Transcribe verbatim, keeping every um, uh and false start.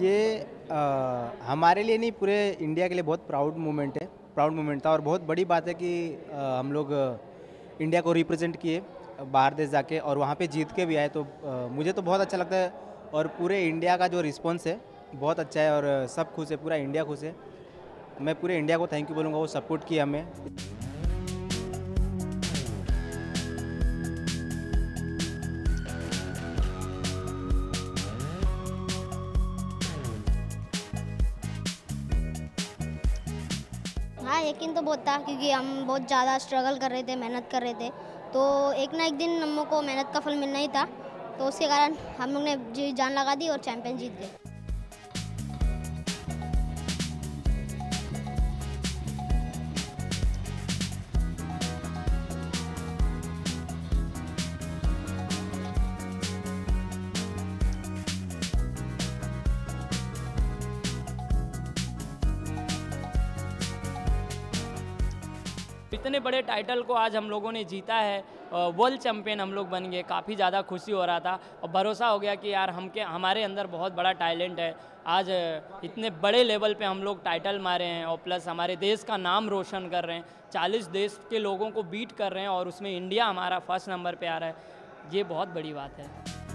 ये आ, हमारे लिए नहीं पूरे इंडिया के लिए बहुत प्राउड मोमेंट है, प्राउड मोमेंट था और बहुत बड़ी बात है कि आ, हम लोग इंडिया को रिप्रेजेंट किए बाहर देश जाके और वहाँ पे जीत के भी आए। तो आ, मुझे तो बहुत अच्छा लगता है और पूरे इंडिया का जो रिस्पॉन्स है बहुत अच्छा है और सब खुश है, पूरा इंडिया खुश है। मैं पूरे इंडिया को थैंक यू बोलूँगा, वो सपोर्ट किया हमें। हाँ, यकीन तो बहुत था क्योंकि हम बहुत ज़्यादा स्ट्रगल कर रहे थे, मेहनत कर रहे थे, तो एक ना एक दिन हम को मेहनत का फल मिलना ही था। तो उसके कारण हम लोग ने जी जान लगा दी और चैंपियन जीत गए। इतने बड़े टाइटल को आज हम लोगों ने जीता है, वर्ल्ड चैम्पियन हम लोग बन गए। काफ़ी ज़्यादा खुशी हो रहा था और भरोसा हो गया कि यार हम के हमारे अंदर बहुत बड़ा टैलेंट है। आज इतने बड़े लेवल पे हम लोग टाइटल मारे हैं और प्लस हमारे देश का नाम रोशन कर रहे हैं, चालीस देश के लोगों को बीट कर रहे हैं और उसमें इंडिया हमारा फर्स्ट नंबर पर आ रहा है। ये बहुत बड़ी बात है।